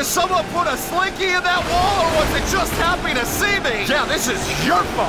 Did someone put a slinky in that wall, or was it just happy to see me? Yeah, this is your fault!